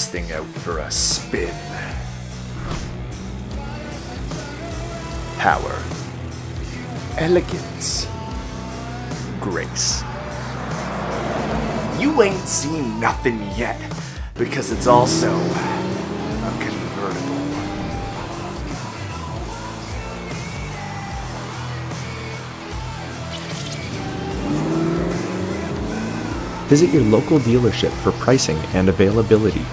this thing out for a spin. Power, elegance, grace. You ain't seen nothing yet, because it's also a convertible. Visit your local dealership for pricing and availability.